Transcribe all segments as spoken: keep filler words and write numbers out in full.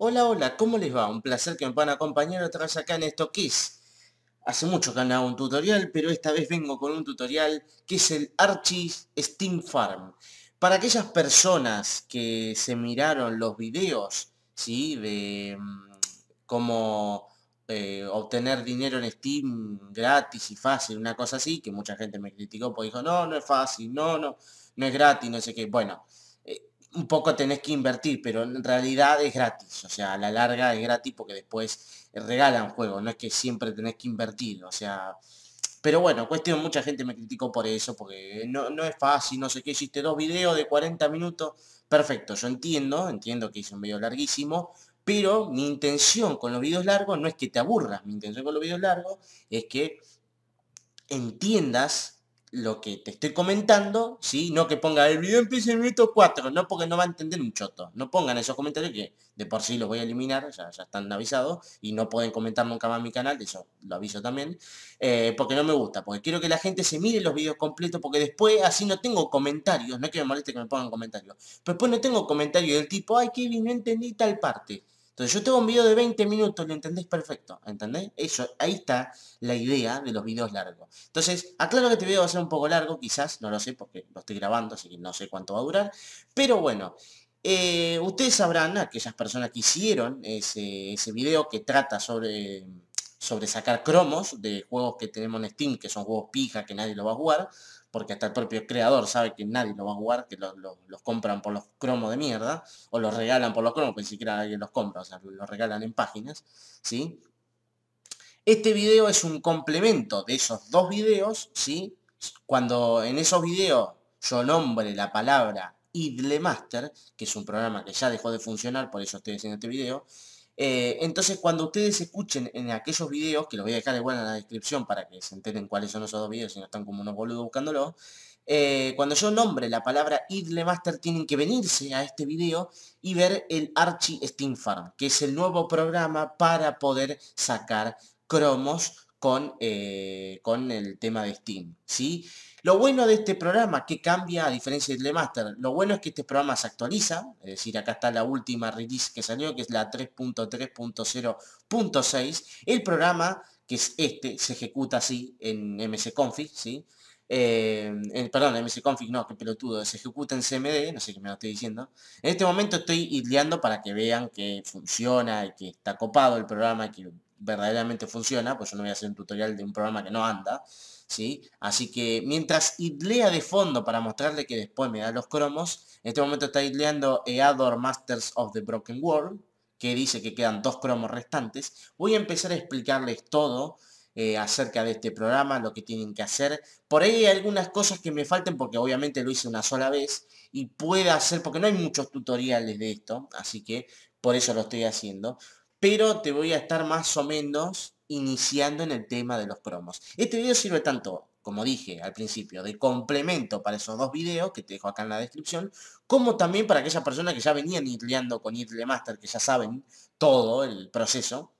Hola, hola, ¿cómo les va? Un placer que me puedan acompañar otra vez acá en estos keys. Hace mucho que han dado un tutorial, pero esta vez vengo con un tutorial que es el ArchiSteamFarm. Para aquellas personas que se miraron los videos, ¿sí? De cómo eh, obtener dinero en Steam gratis y fácil, una cosa así, que mucha gente me criticó porque dijo, no, no es fácil, no, no, no es gratis, no sé qué. Bueno, un poco tenés que invertir, pero en realidad es gratis, o sea, a la larga es gratis porque después regalan juegos, no es que siempre tenés que invertir, o sea, pero bueno, cuestión, mucha gente me criticó por eso, porque no, no es fácil, no sé qué, hiciste dos videos de cuarenta minutos, perfecto, yo entiendo, entiendo que hice un video larguísimo, pero mi intención con los videos largos no es que te aburras, mi intención con los videos largos es que entiendas lo que te estoy comentando, ¿sí? No que ponga el video empieza en minuto cuatro, no, porque no va a entender un choto. No pongan esos comentarios que de por sí los voy a eliminar, ya, ya están avisados y no pueden comentar nunca más mi canal, de eso lo aviso también, eh, porque no me gusta, porque quiero que la gente se mire los videos completos, porque después así no tengo comentarios, no es que me moleste que me pongan comentarios, pero después no tengo comentarios del tipo, ay Kevin, no entendí tal parte. Entonces yo tengo un video de veinte minutos, lo entendés perfecto, ¿entendés? Eso, ahí está la idea de los videos largos. Entonces, aclaro que este video va a ser un poco largo, quizás, no lo sé porque lo estoy grabando, así que no sé cuánto va a durar. Pero bueno, eh, ustedes sabrán, aquellas personas que hicieron ese, ese video que trata sobre, sobre sacar cromos de juegos que tenemos en Steam, que son juegos pija, que nadie lo va a jugar, porque hasta el propio creador sabe que nadie lo va a jugar, que lo, lo, los compran por los cromos de mierda, o los regalan por los cromos, porque ni siquiera alguien los compra, o sea, los regalan en páginas, ¿sí? Este video es un complemento de esos dos videos, ¿sí? Cuando en esos videos yo nombre la palabra Idle Master, que es un programa que ya dejó de funcionar, por eso estoy haciendo este video, eh, entonces cuando ustedes escuchen en aquellos videos, que los voy a dejar igual en la descripción para que se enteren cuáles son esos dos videos, si no están como unos boludos buscándolo, eh, cuando yo nombre la palabra Idle Master tienen que venirse a este video y ver el ArchiSteamFarm, que es el nuevo programa para poder sacar cromos con, eh, con el tema de Steam, ¿sí? Lo bueno de este programa, que cambia a diferencia de Idle Master, lo bueno es que este programa se actualiza, es decir, acá está la última release que salió, que es la tres punto tres punto cero punto seis. El programa, que es este, se ejecuta así en msconfig, ¿sí? Eh, en, perdón, msconfig no, que pelotudo, se ejecuta en cmd, no sé qué me lo estoy diciendo. En este momento estoy idleando para que vean que funciona y que está copado el programa y que verdaderamente funciona, pues yo no voy a hacer un tutorial de un programa que no anda, ¿sí? Así que mientras idlea de fondo para mostrarle que después me da los cromos, en este momento está idleando Eador Masters of the Broken World, que dice que quedan dos cromos restantes. Voy a empezar a explicarles todo eh, acerca de este programa, lo que tienen que hacer. Por ahí hay algunas cosas que me falten porque obviamente lo hice una sola vez y pueda hacer, porque no hay muchos tutoriales de esto, así que por eso lo estoy haciendo. Pero te voy a estar más o menos iniciando en el tema de los cromos. Este video sirve tanto, como dije al principio, de complemento para esos dos videos que te dejo acá en la descripción, como también para aquellas personas que ya venían idleando con Idle Master, que ya saben todo el proceso,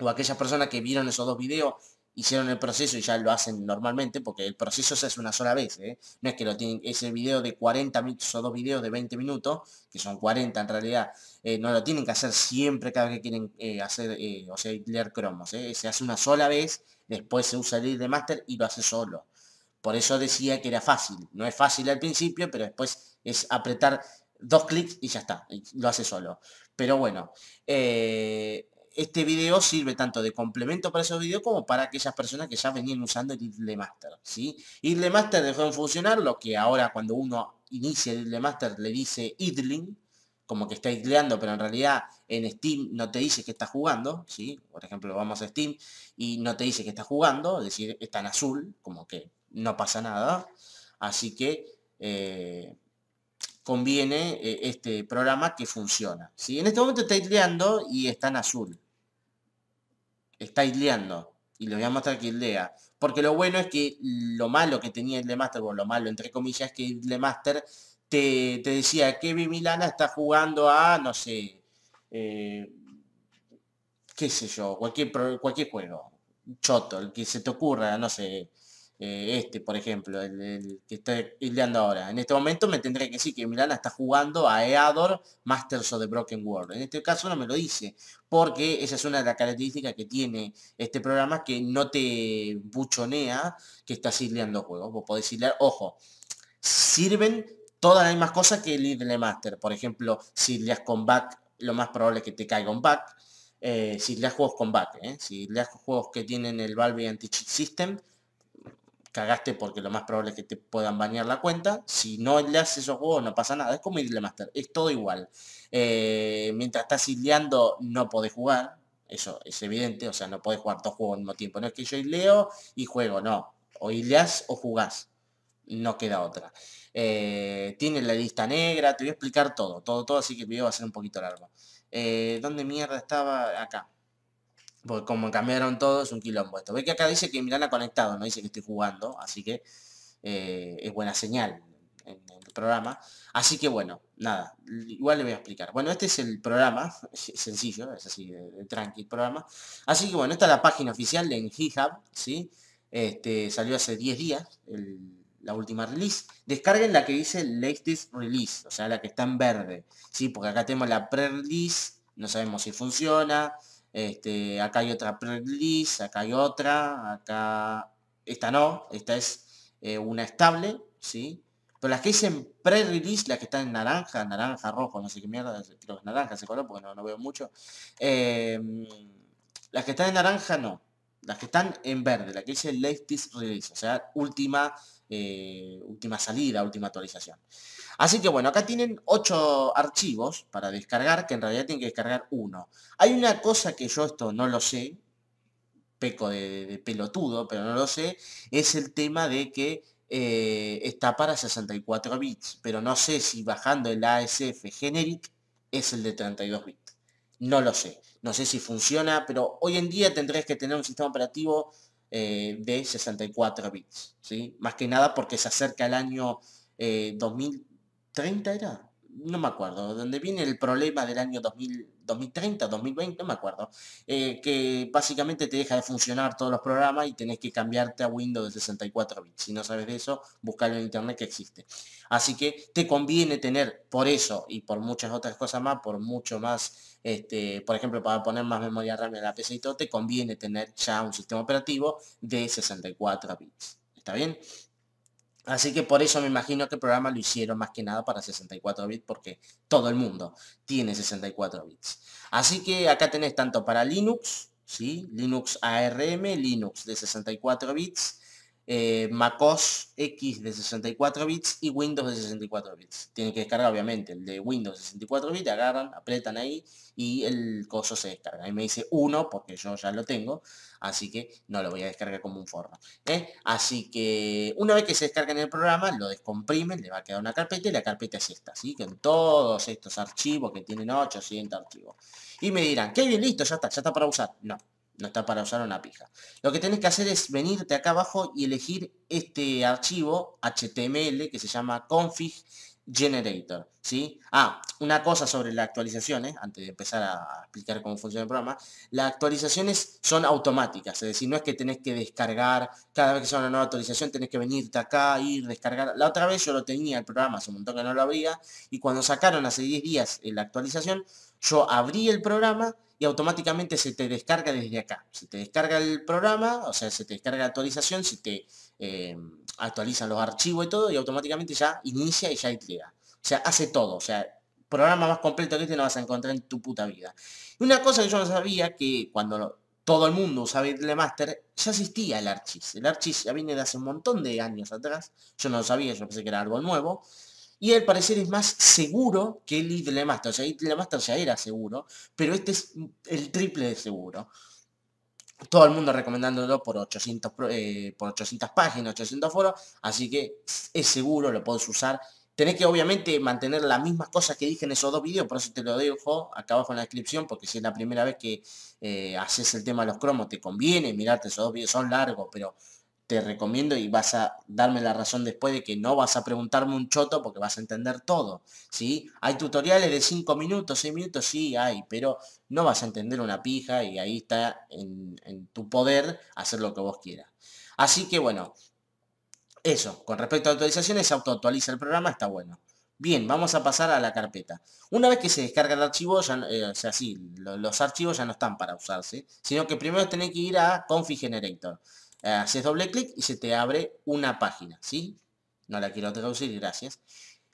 o aquellas personas que vieron esos dos videos, hicieron el proceso y ya lo hacen normalmente, porque el proceso se hace una sola vez, ¿eh? No es que lo tienen, ese video de cuarenta minutos o dos videos de veinte minutos, que son cuarenta en realidad, eh, no lo tienen que hacer siempre cada vez que quieren eh, hacer, eh, o sea, leer cromos, ¿eh? Se hace una sola vez, después se usa el Idle Master y lo hace solo. Por eso decía que era fácil, no es fácil al principio, pero después es apretar dos clics y ya está, y lo hace solo. Pero bueno, eh... este video sirve tanto de complemento para esos videos como para aquellas personas que ya venían usando el Idle Master, ¿sí? Idle Master dejó de funcionar, lo que ahora cuando uno inicia el Idle Master le dice idling, como que está idleando, pero en realidad en Steam no te dice que estás jugando, ¿sí? Por ejemplo, vamos a Steam y no te dice que estás jugando, es decir, está en azul, como que no pasa nada. Así que eh, conviene eh, este programa que funciona, ¿sí? En este momento está idleando y está en azul. Está idleando. Y le voy a mostrar que idlea. Porque lo bueno es que lo malo que tenía Idle Master, o lo malo entre comillas, es que Idle Master te, te decía que Kevin Milana está jugando a, no sé, eh, qué sé yo, cualquier, cualquier juego. Choto, el que se te ocurra, no sé. eh, este, por ejemplo, el, el que está hilando ahora. En este momento me tendría que decir que Milana está jugando a Eador Masters of the Broken World. En este caso no me lo dice, porque esa es una de las características que tiene este programa, que no te buchonea que estás hileando juegos. Vos podés hilear, ojo, sirven todas las mismas cosas que el Idle Master. Por ejemplo, si leas con back, lo más probable es que te caiga un back. Eh, si leas juegos con back, eh, si leas juegos que tienen el Valve Anti-Cheat System, cagaste, porque lo más probable es que te puedan banear la cuenta. Si no leas esos juegos no pasa nada, es como Idle Master, es todo igual. Eh, mientras estás hileando no podés jugar, eso es evidente, o sea, no podés jugar dos juegos al mismo tiempo. No es que yo hileo y juego, no, o hileas o jugás. No queda otra. Eh, tiene la lista negra. Te voy a explicar todo, todo, todo. Así que el video va a ser un poquito largo. Eh, ¿Dónde mierda estaba? Acá. Porque como cambiaron todo, es un quilombo esto. Ve que acá dice que Milana conectado. No dice que estoy jugando. Así que eh, es buena señal en, en el programa. Así que bueno, nada. Igual le voy a explicar. Bueno, este es el programa. Es sencillo. Es así de, de tranqui el programa. Así que bueno, esta es la página oficial en GitHub, ¿sí? Este, salió hace diez días. El... la última release. Descarguen la que dice latest release, o sea, la que está en verde, sí, porque acá tenemos la pre-release, no sabemos si funciona. Este, acá hay otra pre-release, acá hay otra, acá esta no, esta es eh, una estable, sí. Pero las que dicen pre-release, las que están en naranja, naranja, rojo, no sé qué mierda, creo que es naranja ese color porque no, no veo mucho. Eh, las que están en naranja no. Las que están en verde, la que dice latest release, o sea, última, eh, última salida, última actualización. Así que bueno, acá tienen ocho archivos para descargar, que en realidad tienen que descargar uno. Hay una cosa que yo esto no lo sé, peco de, de pelotudo, pero no lo sé, es el tema de que eh, está para sesenta y cuatro bits, pero no sé si bajando el A S F generic es el de treinta y dos bits. No lo sé. No sé si funciona, pero hoy en día tendréis que tener un sistema operativo eh, de sesenta y cuatro bits, ¿sí? Más que nada porque se acerca el año eh, dos mil treinta, ¿era? No me acuerdo. Donde viene el problema del año dos mil, dos mil treinta, dos mil veinte, no me acuerdo. Eh, que básicamente te deja de funcionar todos los programas y tenés que cambiarte a Windows de sesenta y cuatro bits. Si no sabes de eso, buscalo en internet, que existe. Así que te conviene tener, por eso y por muchas otras cosas más, por mucho más... Este, por ejemplo, para poner más memoria RAM en la P C y todo, te conviene tener ya un sistema operativo de sesenta y cuatro bits. ¿Está bien? Así que por eso me imagino que el programa lo hicieron más que nada para sesenta y cuatro bits, porque todo el mundo tiene sesenta y cuatro bits. Así que acá tenés tanto para Linux, ¿sí? Linux A R M, Linux de sesenta y cuatro bits, eh, macOS X de sesenta y cuatro bits y Windows de sesenta y cuatro bits. Tienen que descargar obviamente el de Windows de sesenta y cuatro bits, agarran, apretan ahí y el coso se descarga. Ahí me dice uno porque yo ya lo tengo, así que no lo voy a descargar como un forro, ¿eh? Así que una vez que se descarga en el programa, lo descomprimen, le va a quedar una carpeta y la carpeta es esta, ¿sí? Con todos estos archivos que tienen ochocientos archivos. Y me dirán, qué bien, listo, ya está, ya está para usar. No. No está para usar una pija. Lo que tenés que hacer es venirte acá abajo y elegir este archivo H T M L que se llama config generator, ¿sí? Ah, una cosa sobre las actualizaciones, antes de empezar a explicar cómo funciona el programa. Las actualizaciones son automáticas, es decir, no es que tenés que descargar, cada vez que sea una nueva actualización tenés que venirte acá, ir, descargar. La otra vez yo lo tenía el programa, hace un montón que no lo abría, y cuando sacaron hace diez días la actualización, yo abrí el programa y automáticamente se te descarga desde acá. Se te descarga el programa, o sea, se te descarga la actualización, se te eh, actualizan los archivos y todo, y automáticamente ya inicia y ya entrega. O sea, hace todo. O sea, programa más completo que este no vas a encontrar en tu puta vida. Y una cosa que yo no sabía, que cuando todo el mundo usaba Idle Master, ya existía el ArchiS. El ArchiS ya viene de hace un montón de años atrás. Yo no lo sabía, yo pensé que era algo nuevo. Y al parecer es más seguro que el Idle Master. O sea, Idle Master ya era seguro, pero este es el triple de seguro. Todo el mundo recomendándolo por ochocientos, eh, por ochocientas páginas, ochocientos foros. Así que es seguro, lo podés usar. Tenés que obviamente mantener las mismas cosas que dije en esos dos videos, por eso te lo dejo acá abajo en la descripción, porque si es la primera vez que eh, haces el tema de los cromos, te conviene mirarte esos dos videos, son largos, pero... te recomiendo y vas a darme la razón después de que no vas a preguntarme un choto porque vas a entender todo, ¿sí? Hay tutoriales de cinco minutos, seis minutos, sí hay, pero no vas a entender una pija y ahí está en, en tu poder hacer lo que vos quieras. Así que bueno, Eso, con respecto a actualizaciones, autoactualiza el programa, está bueno. Bien, vamos a pasar a la carpeta. Una vez que se descarga el archivo, ya, eh, o sea, sí, lo, los archivos ya no están para usarse, sino que primero tenés que ir a Config Generator. Eh, haces doble clic y se te abre una página, ¿sí? No la quiero traducir, gracias.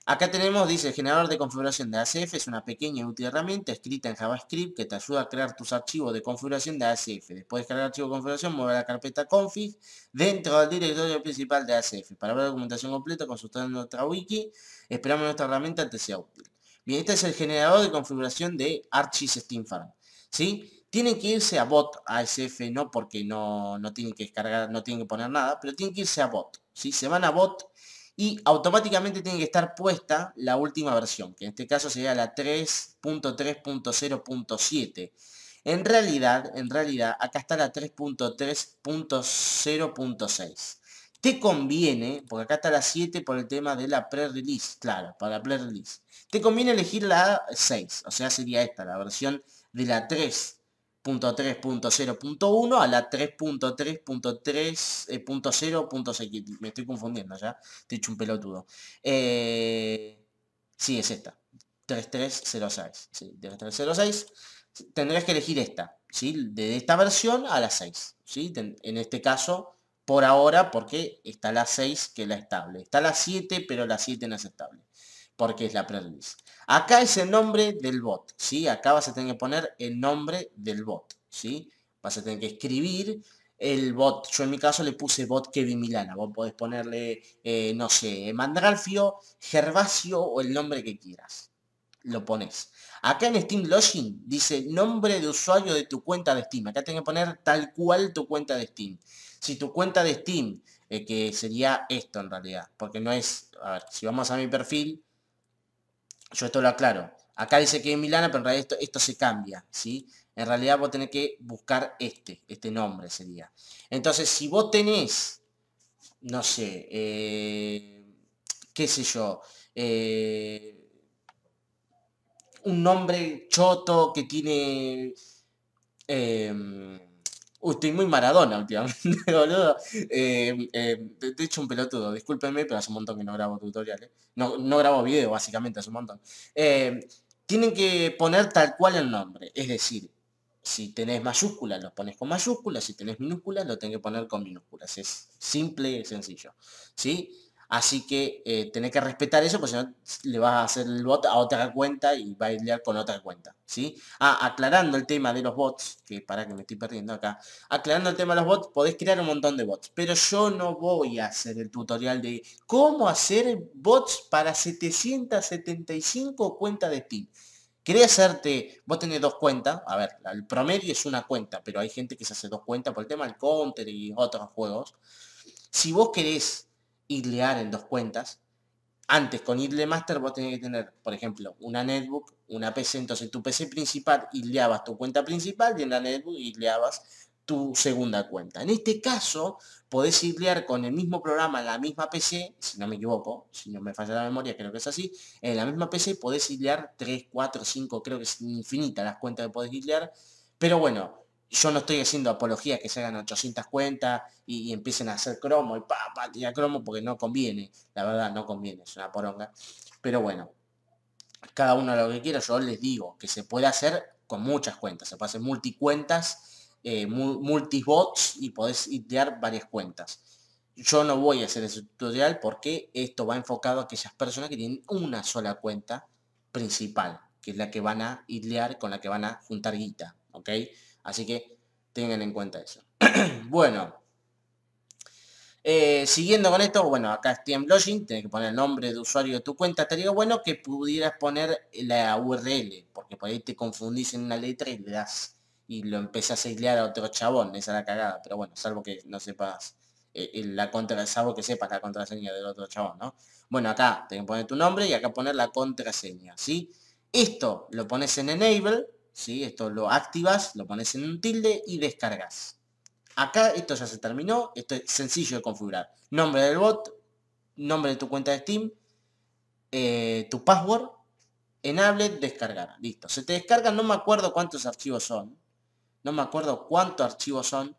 Acá tenemos, dice, el generador de configuración de A C F es una pequeña y útil herramienta escrita en JavaScript que te ayuda a crear tus archivos de configuración de A C F. Después de descargar el archivo de configuración, mueve la carpeta config dentro del directorio principal de A C F. Para ver la documentación completa, consultando nuestra wiki, esperamos nuestra herramienta te sea útil. Bien, este es el generador de configuración de ArchiSteamFarm, ¿sí? Tienen que irse a bot, a A C F no, porque no, no tienen que descargar, no tienen que poner nada, pero tienen que irse a bot, ¿sí? Se van a bot. Y automáticamente tiene que estar puesta la última versión, que en este caso sería la tres punto tres punto cero punto siete. En realidad, en realidad, acá está la tres punto tres punto cero punto seis. Te conviene, porque acá está la siete por el tema de la pre-release, claro, para la pre-release. Te conviene elegir la seis, o sea, sería esta, la versión de la tres punto tres punto cero punto uno a la tres punto tres punto cero punto seis. Me estoy confundiendo ya, te he hecho un pelotudo. Eh, sí, es esta, tres punto tres punto cero seis. Sí, tres punto tres punto cero seis. Tendrás que elegir esta, ¿sí? De esta versión a la seis, ¿sí? En este caso, por ahora, porque está la seis que es la estable. Está la siete, pero la siete no es estable, porque es la pre-release. Acá es el nombre del bot, ¿sí? Acá vas a tener que poner el nombre del bot, ¿sí? Vas a tener que escribir el bot. Yo en mi caso le puse bot Kevin Milana. Vos podés ponerle, eh, no sé, Mandralfio, Gervasio o el nombre que quieras. Lo pones. Acá en Steam Login dice nombre de usuario de tu cuenta de Steam. Acá tenés que poner tal cual tu cuenta de Steam. Si tu cuenta de Steam, eh, que sería esto en realidad, porque no es... A ver, si vamos a mi perfil... Yo esto lo aclaro. Acá dice que es Milana, pero en realidad esto, esto se cambia, ¿sí? En realidad vos tenés que buscar este, este nombre sería. Entonces, si vos tenés, no sé, eh, qué sé yo, eh, un nombre choto que tiene... Eh, Uy, estoy muy Maradona últimamente, boludo. Eh, eh, te he hecho un pelotudo, discúlpenme, pero hace un montón que no grabo tutoriales. No, no grabo video, básicamente, hace un montón. Eh, tienen que poner tal cual el nombre. Es decir, si tenés mayúsculas, lo pones con mayúsculas. Si tenés minúsculas, lo tenés que poner con minúsculas. Es simple y sencillo, ¿sí? Así que eh, tenés que respetar eso, porque si no le vas a hacer el bot a otra cuenta y va a lidiar con otra cuenta, ¿sí? Ah, aclarando el tema de los bots, que para que me estoy perdiendo acá. Aclarando el tema de los bots, podés crear un montón de bots. Pero yo no voy a hacer el tutorial de cómo hacer bots para setecientas setenta y cinco cuentas de Steam. Querés hacerte, vos tenés dos cuentas, a ver, el promedio es una cuenta, pero hay gente que se hace dos cuentas por el tema del Counter y otros juegos. Si vos querés... idlear en dos cuentas, antes con Idle Master vos tenés que tener, por ejemplo, una netbook, una P C, entonces tu P C principal idleabas tu cuenta principal y en la netbook idleabas tu segunda cuenta. En este caso podés idlear con el mismo programa en la misma P C, si no me equivoco, si no me falla la memoria, creo que es así, en la misma P C podés idlear tres, cuatro, cinco, creo que es infinita las cuentas que podés idlear, pero bueno, yo no estoy haciendo apología que se hagan ochocientas cuentas y, y empiecen a hacer cromo y pa, pa, tira cromo, porque no conviene. La verdad, no conviene, es una poronga. Pero bueno, cada uno lo que quiera. Yo les digo que se puede hacer con muchas cuentas. Se puede hacer multicuentas, eh, multibots y podés idear varias cuentas. Yo no voy a hacer ese tutorial porque esto va enfocado a aquellas personas que tienen una sola cuenta principal, que es la que van a idear, con la que van a juntar guita, ¿ok? Así que tengan en cuenta eso. Bueno. Eh, siguiendo con esto, bueno, acá es Steam Login. Tienes que poner el nombre de usuario de tu cuenta. Estaría bueno que pudieras poner la U R L, porque por ahí te confundís en una letra y le das y lo empezás a islear a otro chabón. Esa es la cagada. Pero bueno, salvo que no sepas eh, la contra, salvo que sepas la contraseña del otro chabón, ¿no? Bueno, acá tenés que poner tu nombre y acá poner la contraseña, ¿sí? Esto lo pones en Enable. ¿Sí? Esto lo activas, lo pones en un tilde y descargas. Acá esto ya se terminó, esto es sencillo de configurar. Nombre del bot, nombre de tu cuenta de Steam, eh, tu password, enable, descargar. Listo, se te descargan, no me acuerdo cuántos archivos son. No me acuerdo cuántos archivos son,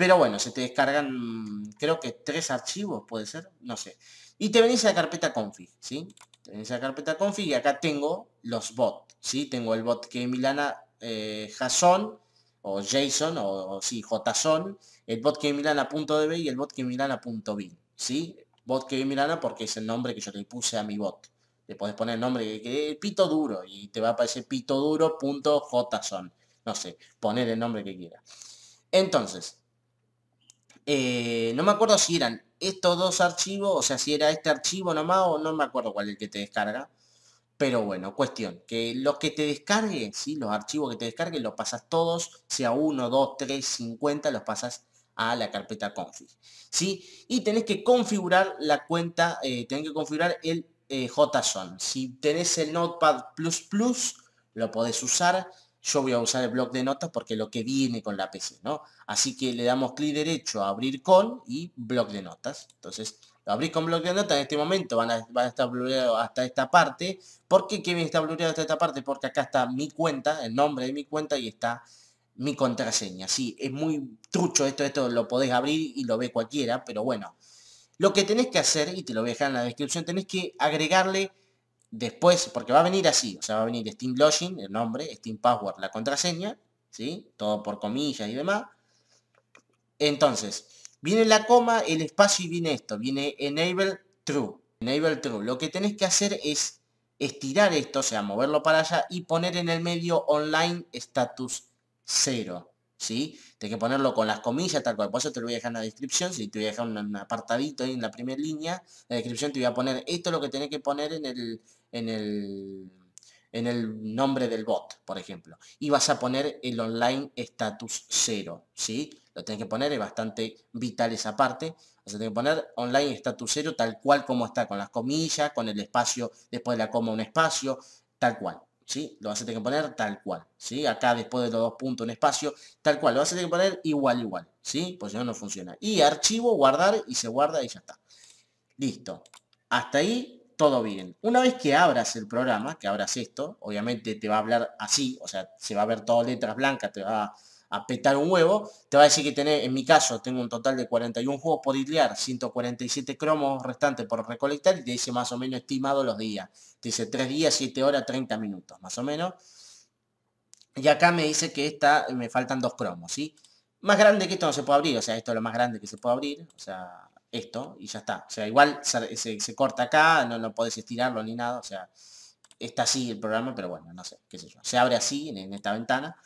Pero bueno, se te descargan, creo que tres archivos, puede ser, no sé. Y te venís a la carpeta config, ¿sí? Te venís a la carpeta config y acá tengo los bots, ¿sí? Tengo el bot que Milana eh, JSON, o JSON, o, o sí, JSON, el bot que Milana.db y el bot que Milana.bin, ¿sí? Bot que Milana porque es el nombre que yo le puse a mi bot. Le podés poner el nombre que, que pito duro y te va a aparecer pitoduro.json. No sé, poner el nombre que quiera. Entonces... Eh, no me acuerdo si eran estos dos archivos, o sea, si era este archivo nomás o no me acuerdo cuál es el que te descarga. Pero bueno, cuestión, que los que te descargue, ¿sí? Los archivos que te descarguen los pasas todos, sea uno, dos, tres, cincuenta, los pasas a la carpeta config, ¿sí? Y tenés que configurar la cuenta, eh, tenés que configurar el eh, JSON. Si tenés el Notepad plus plus, lo podés usar. Yo voy a usar el bloc de notas porque es lo que viene con la P C, ¿no? Así que le damos clic derecho a abrir con y bloc de notas. Entonces, lo abrís con bloc de notas. En este momento van a, van a estar blureados hasta esta parte. ¿Por qué Kevin está blureado hasta esta parte? Porque acá está mi cuenta, el nombre de mi cuenta y está mi contraseña. Sí, es muy trucho esto, esto lo podés abrir y lo ve cualquiera, pero bueno. Lo que tenés que hacer, y te lo voy a dejar en la descripción, tenés que agregarle... Después, porque va a venir así, o sea, va a venir Steam Login, el nombre, Steam Password, la contraseña, ¿sí? Todo por comillas y demás. Entonces, viene la coma, el espacio y viene esto, viene Enable True. Enable True. Lo que tenés que hacer es estirar esto, o sea, moverlo para allá y poner en el medio Online Status cero, ¿sí? Tenés que ponerlo con las comillas, tal cual. Por eso te lo voy a dejar en la descripción, si sí, te voy a dejar un apartadito ahí en la primera línea. En la descripción te voy a poner, esto es lo que tenés que poner en el... En el, en el nombre del bot, por ejemplo. Y vas a poner el online status cero, ¿sí? Lo tenés que poner, es bastante vital esa parte. O sea, tenés que poner online status cero tal cual como está, con las comillas, con el espacio, después de la coma un espacio, tal cual, ¿sí? Lo vas a tener que poner tal cual, ¿sí? Acá después de los dos puntos un espacio, tal cual. Lo vas a tener que poner igual, igual, ¿sí? Pues si no, no funciona. Y archivo, guardar, y se guarda y ya está. Listo. Hasta ahí... Todo bien. Una vez que abras el programa, que abras esto, obviamente te va a hablar así, o sea, se va a ver todo letras blancas, te va a petar un huevo, te va a decir que tenés, en mi caso, tengo un total de cuarenta y uno juegos por idlear, ciento cuarenta y siete cromos restantes por recolectar, y te dice más o menos estimado los días. Te dice tres días, siete horas, treinta minutos, más o menos. Y acá me dice que esta, me faltan dos cromos, ¿sí? Más grande que esto no se puede abrir, o sea, esto es lo más grande que se puede abrir, o sea... Esto, y ya está. O sea, igual se, se, se corta acá, no, no podés estirarlo ni nada. O sea, está así el programa, pero bueno, no sé, qué sé yo. Se abre así en, en esta ventana.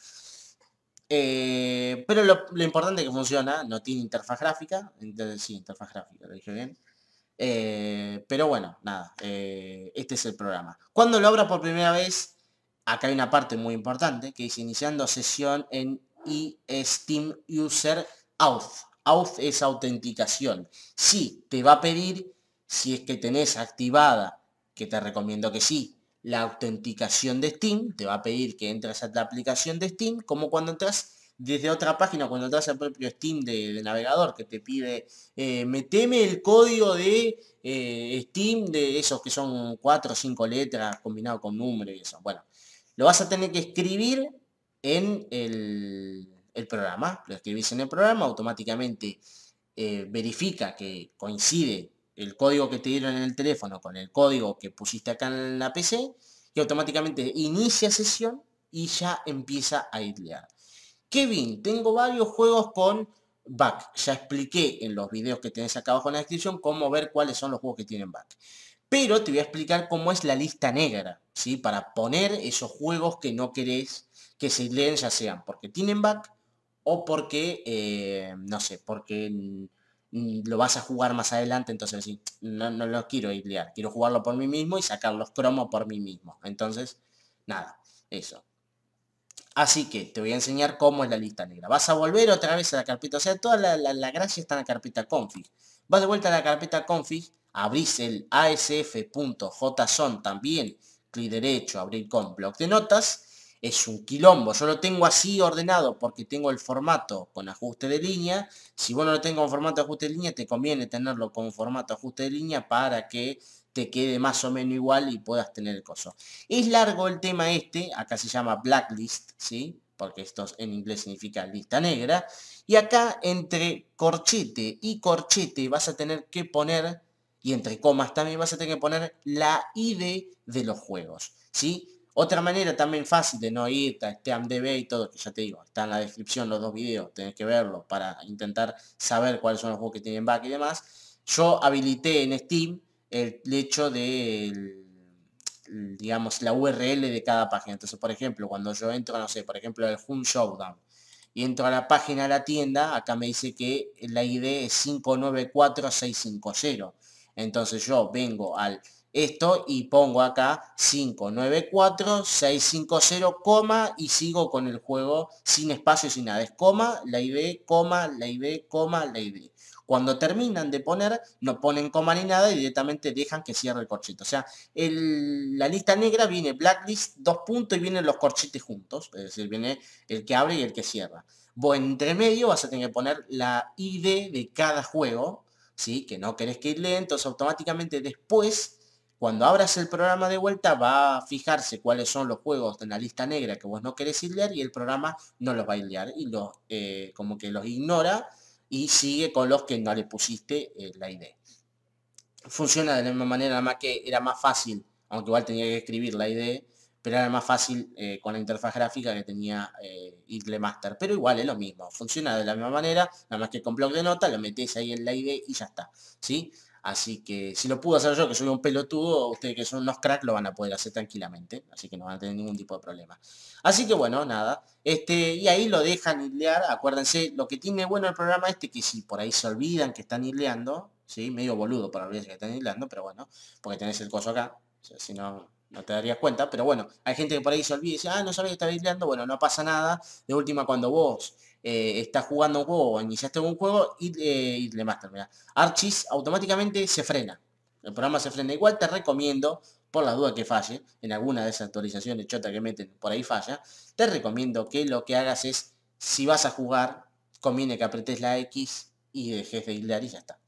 Eh, pero lo, lo importante es que funciona, no tiene interfaz gráfica. Entonces, sí, interfaz gráfica, lo dije bien. Eh, pero bueno, nada, eh, este es el programa. Cuando lo abras por primera vez, acá hay una parte muy importante que dice iniciando sesión en iSteam User Auth. Auth es autenticación. Sí, te va a pedir, si es que tenés activada, que te recomiendo que sí, la autenticación de Steam, te va a pedir que entres a la aplicación de Steam, como cuando entras desde otra página, cuando entras al propio Steam de, de navegador, que te pide, eh, meteme el código de eh, Steam, de esos que son cuatro o cinco letras combinado con número y eso. Bueno, lo vas a tener que escribir en el... el programa, lo escribís en el programa, automáticamente eh, verifica que coincide el código que te dieron en el teléfono con el código que pusiste acá en la P C y automáticamente inicia sesión y ya empieza a idlear. Kevin, tengo varios juegos con back. Ya expliqué en los videos que tenés acá abajo en la descripción cómo ver cuáles son los juegos que tienen back. Pero te voy a explicar cómo es la lista negra, ¿sí? Para poner esos juegos que no querés que se idleen, ya sean porque tienen back o porque, eh, no sé, porque lo vas a jugar más adelante, entonces sí, no, no lo quiero idlear, quiero jugarlo por mí mismo y sacar los cromos por mí mismo. Entonces, nada, eso. Así que te voy a enseñar cómo es la lista negra. Vas a volver otra vez a la carpeta, o sea, toda la, la, la gracia está en la carpeta config. Vas de vuelta a la carpeta config, abrís el asf.json también, clic derecho, abrir con bloc de notas. Es un quilombo, yo lo tengo así ordenado porque tengo el formato con ajuste de línea. Si vos no lo tenés con formato de ajuste de línea, te conviene tenerlo con formato de ajuste de línea para que te quede más o menos igual y puedas tener el coso. Es largo el tema este, acá se llama blacklist, ¿sí? porque esto en inglés significa lista negra, y acá entre corchete y corchete vas a tener que poner, y entre comas también vas a tener que poner la I D de los juegos, ¿sí? Otra manera también fácil de no ir a SteamDB y todo, que ya te digo, está en la descripción los dos videos, tenés que verlo para intentar saber cuáles son los juegos que tienen back y demás. Yo habilité en Steam el hecho de, digamos, la U R L de cada página. Entonces, por ejemplo, cuando yo entro, no sé, por ejemplo, el Hunt Showdown, y entro a la página de la tienda, acá me dice que la I D es cinco nueve cuatro seis cinco cero. Entonces yo vengo al esto y pongo acá cinco nueve cuatro seis cinco cero, coma, y sigo con el juego sin espacio, sin nada. Es coma, la I D, coma, la I D, coma, la I D. Cuando terminan de poner, no ponen coma ni nada y directamente dejan que cierre el corchete. O sea, el, la lista negra viene blacklist, dos puntos, y vienen los corchetes juntos. Es decir, viene el que abre y el que cierra. Vos entre medio vas a tener que poner la I D de cada juego, ¿sí? Que no querés que ir lento. Entonces automáticamente después, cuando abras el programa de vuelta, va a fijarse cuáles son los juegos en la lista negra que vos no querés hilear, y el programa no los va a hilear y los, eh, como que los ignora, y sigue con los que no le pusiste eh, la I D. Funciona de la misma manera, nada más que era más fácil, aunque igual tenía que escribir la I D, pero era más fácil eh, con la interfaz gráfica que tenía eh, Idle Master. Pero igual es lo mismo, funciona de la misma manera, nada más que con bloc de nota lo metés ahí en la I D y ya está, ¿sí? Así que si lo pude hacer yo, que soy un pelotudo, ustedes que son unos cracks lo van a poder hacer tranquilamente. Así que no van a tener ningún tipo de problema. Así que bueno, nada. Este, y ahí lo dejan hilear. Acuérdense, lo que tiene bueno el programa este, que si por ahí se olvidan que están hileando, ¿sí? Medio boludo por olvidarse que están hileando, pero bueno, porque tenés el coso acá. O sea, si no, no te darías cuenta. Pero bueno, hay gente que por ahí se olvida y dice, ah, no sabía que estaba hileando. Bueno, no pasa nada. De última, cuando vos Eh, estás jugando un juego o iniciaste un juego, y eh, Idle Master, mirá, Archis automáticamente se frena, el programa se frena. Igual te recomiendo, por la duda que falle, en alguna de esas actualizaciones chota que meten por ahí falla, te recomiendo que lo que hagas es, si vas a jugar, conviene que apretes la X y dejes de hilear y ya está.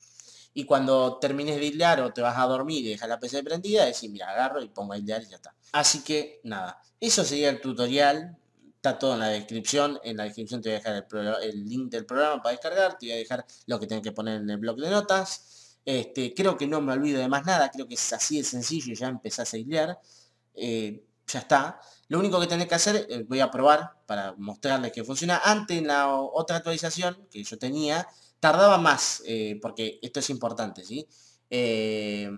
Y cuando termines de hilear o te vas a dormir y dejas la P C prendida, decís, mira, agarro y pongo a hilear y ya está. Así que nada, eso sería el tutorial. Está todo en la descripción. En la descripción te voy a dejar el, pro, el link del programa para descargar. Te voy a dejar lo que tengo que poner en el bloc de notas. Este, creo que no me olvido de más nada. Creo que es así de sencillo. Ya empezás a hilear. Eh, ya está. Lo único que tenés que hacer, eh, voy a probar para mostrarles que funciona. Antes, en la otra actualización que yo tenía, tardaba más. Eh, porque esto es importante, ¿sí? Eh,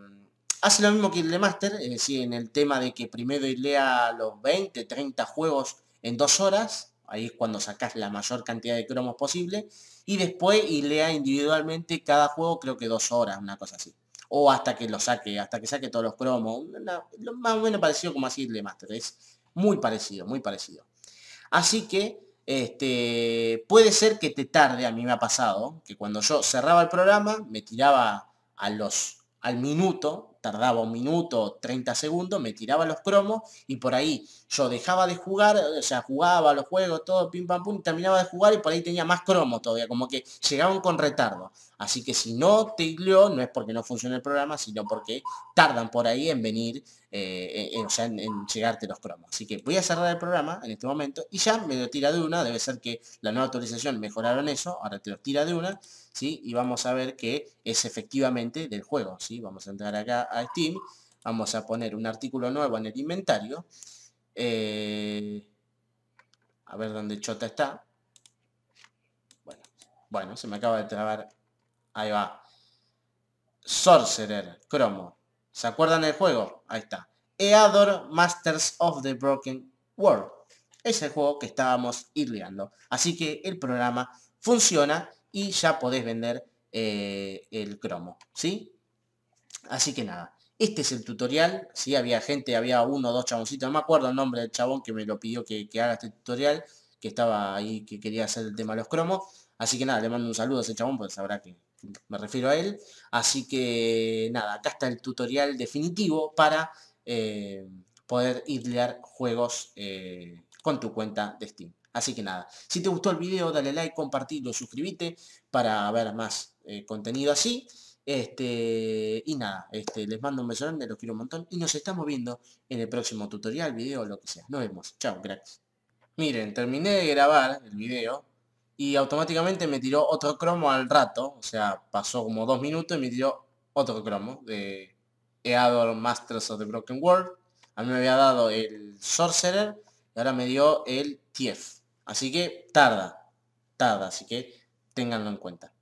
hace lo mismo que Idle Master. Es decir, en el tema de que primero hilea los veinte, treinta juegos en dos horas, ahí es cuando sacás la mayor cantidad de cromos posible, y después hilea individualmente cada juego, creo que dos horas, una cosa así. O hasta que lo saque, hasta que saque todos los cromos, una, una, más o menos parecido como así Idle Master, es muy parecido, muy parecido. Así que, este, puede ser que te tarde, a mí me ha pasado, que cuando yo cerraba el programa, me tiraba a los, al minuto, tardaba un minuto, treinta segundos, me tiraba los cromos, y por ahí yo dejaba de jugar, o sea, jugaba los juegos, todo, pim pam pum, terminaba de jugar y por ahí tenía más cromos todavía, como que llegaban con retardo. Así que si no te hiló, no es porque no funcione el programa, sino porque tardan por ahí en venir, eh, en, o sea, en, en llegarte los cromos. Así que voy a cerrar el programa en este momento, y ya me lo tira de una. Debe ser que la nueva actualización mejoraron eso, ahora te lo tira de una, ¿sí? Y vamos a ver que es efectivamente del juego, ¿sí? Vamos a entrar acá a Steam, vamos a poner un artículo nuevo en el inventario, eh, a ver dónde chota está. Bueno, bueno, se me acaba de trabar. Ahí va. Sorcerer, cromo. ¿Se acuerdan del juego? Ahí está. Eador Masters of the Broken World. Es el juego que estábamos hileando. Así que el programa funciona y ya podés vender eh, el cromo, ¿sí? Así que nada. Este es el tutorial. Sí, había gente, había uno o dos chaboncitos. No me acuerdo el nombre del chabón que me lo pidió que, que haga este tutorial. Que estaba ahí, que quería hacer el tema de los cromos. Así que nada, le mando un saludo a ese chabón porque sabrá que me refiero a él. Así que nada, acá está el tutorial definitivo para eh, poder hilear juegos eh, con tu cuenta de Steam. Así que nada, si te gustó el video, dale like, compartilo, suscríbete para ver más eh, contenido así. Este, y nada, este, les mando un beso grande, los quiero un montón. Y nos estamos viendo en el próximo tutorial, video, lo que sea. Nos vemos. Chao, cracks. Miren, terminé de grabar el video y automáticamente me tiró otro cromo al rato. O sea, pasó como dos minutos y me tiró otro cromo de Eador Masters of the Broken World. A mí me había dado el Sorcerer y ahora me dio el Thief. Así que tarda, tarda, así que ténganlo en cuenta.